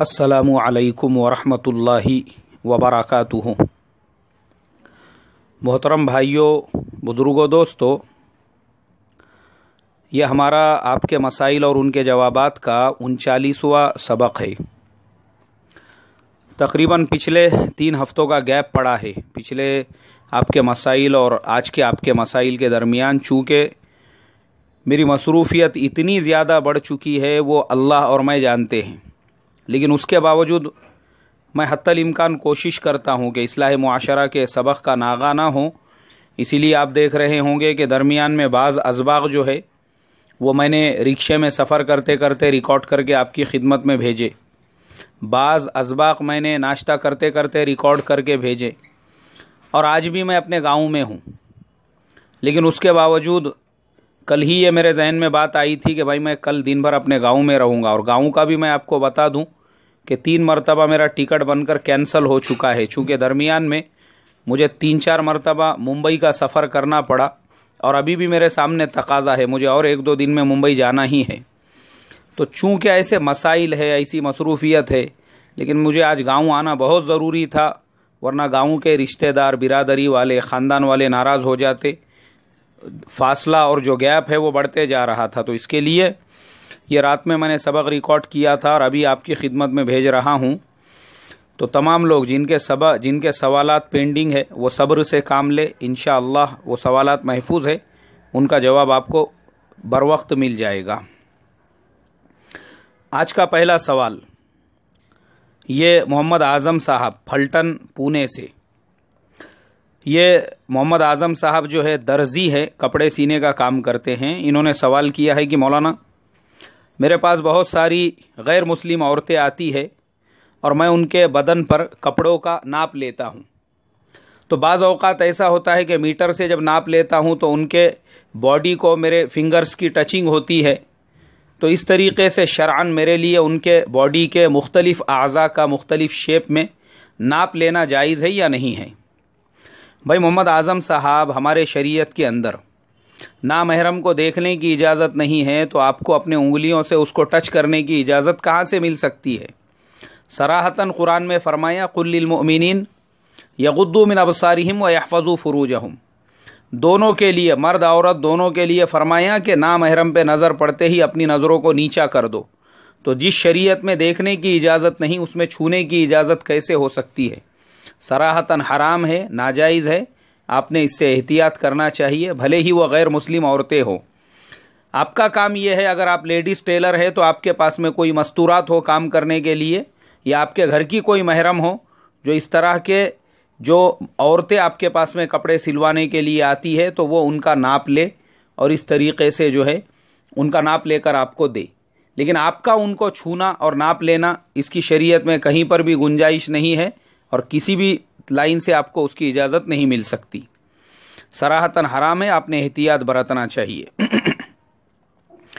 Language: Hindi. अस्सलामु अलैकुम वरहमतुल्लाहि वबरकातुहु। मोहतरम भाइयों, बुज़ुर्गों, दोस्तों, यह हमारा आपके मसाइल और उनके जवाबात का 39वां सबक है। तकरीबन पिछले 3 हफ्तों का गैप पड़ा है। पिछले आपके मसाइल और आज के आपके मसाइल के दरमियान चूँकि मेरी मसरूफ़ियत इतनी ज़्यादा बढ़ चुकी है, वो अल्लाह और मैं जानते हैं, लेकिन उसके बावजूद मैं हत्तल इम्कान कोशिश करता हूँ कि इस्लाहे मुआशरा के सबक का नागा ना हो। इसीलिए आप देख रहे होंगे कि दरमियान में बाज़ असबाक जो है वो मैंने रिक्शे में सफ़र करते करते रिकॉर्ड करके आपकी खिदमत में भेजे, बाज़ असबाक मैंने नाश्ता करते करते रिकॉर्ड करके भेजे, और आज भी मैं अपने गाँव में हूँ। लेकिन उसके बावजूद कल ही ये मेरे जहन में बात आई थी कि भाई मैं कल दिन भर अपने गांव में रहूँगा। और गांव का भी मैं आपको बता दूं कि 3 मरतबा मेरा टिकट बनकर कैंसिल हो चुका है, चूँकि दरमियान में मुझे 3-4 मरतबा मुंबई का सफ़र करना पड़ा। और अभी भी मेरे सामने तकाजा है, मुझे और 1-2 दिन में मुंबई जाना ही है। तो चूँकि ऐसे मसाइल है, ऐसी मसरूफियत है, लेकिन मुझे आज गाँव आना बहुत ज़रूरी था, वरना गाँव के रिश्तेदार, बिरादरी वाले, ख़ानदान वाले नाराज़ हो जाते। फासला और जो गैप है वो बढ़ते जा रहा था, तो इसके लिए ये रात में मैंने सबक रिकॉर्ड किया था और अभी आपकी खिदमत में भेज रहा हूँ। तो तमाम लोग जिनके सवालात पेंडिंग है वो सब्र से काम ले, इंशाअल्लाह वो सवालात महफूज है, उनका जवाब आपको बरवक्त मिल जाएगा। आज का पहला सवाल ये मोहम्मद आज़म साहब फलटन पुणे से। ये मोहम्मद आज़म साहब जो है दर्जी है, कपड़े सीने का काम करते हैं। इन्होंने सवाल किया है कि मौलाना, मेरे पास बहुत सारी गैर मुस्लिम औरतें आती है और मैं उनके बदन पर कपड़ों का नाप लेता हूँ। तो बाज़ औक़ात ऐसा होता है कि मीटर से जब नाप लेता हूँ तो उनके बॉडी को मेरे फिंगर्स की टचिंग होती है। तो इस तरीके से शरअन मेरे लिए उनके बॉडी के मुख्तलिफ़ अज़ा का मुख्तलिफ़ शेप में नाप लेना जायज़ है या नहीं है? भाई मोहम्मद आज़म साहब, हमारे शरीयत के अंदर नामहरम को देखने की इजाज़त नहीं है, तो आपको अपने उंगलियों से उसको टच करने की इजाज़त कहाँ से मिल सकती है? सराहतन कुरान में फ़रमाया, कुल लिल मुमिनीन यगुद्दू मिन अबसारिहिम व यहफ़ज़ू फ़ुरूजहुम। दोनों के लिए, मर्द औरत दोनों के लिए फ़रमाया कि नामहरम पे नज़र पड़ते ही अपनी नज़रों को नीचा कर दो। तो जिस शरीयत में देखने की इजाज़त नहीं, उसमें छूने की इजाज़त कैसे हो सकती है? सराहतन हराम है, नाजायज़ है। आपने इससे एहतियात करना चाहिए, भले ही वह गैर मुस्लिम औरतें हो। आपका काम यह है, अगर आप लेडीज़ टेलर है तो आपके पास में कोई मस्तूरात हो काम करने के लिए, या आपके घर की कोई महरम हो जो इस तरह के जो औरतें आपके पास में कपड़े सिलवाने के लिए आती है तो वो उनका नाप ले और इस तरीके से जो है उनका नाप लेकर आपको दे। लेकिन आपका उनको छूना और नाप लेना, इसकी शरीयत में कहीं पर भी गुंजाइश नहीं है और किसी भी लाइन से आपको उसकी इजाज़त नहीं मिल सकती। सराहतन हराम है, आपने एहतियात बरतना चाहिए।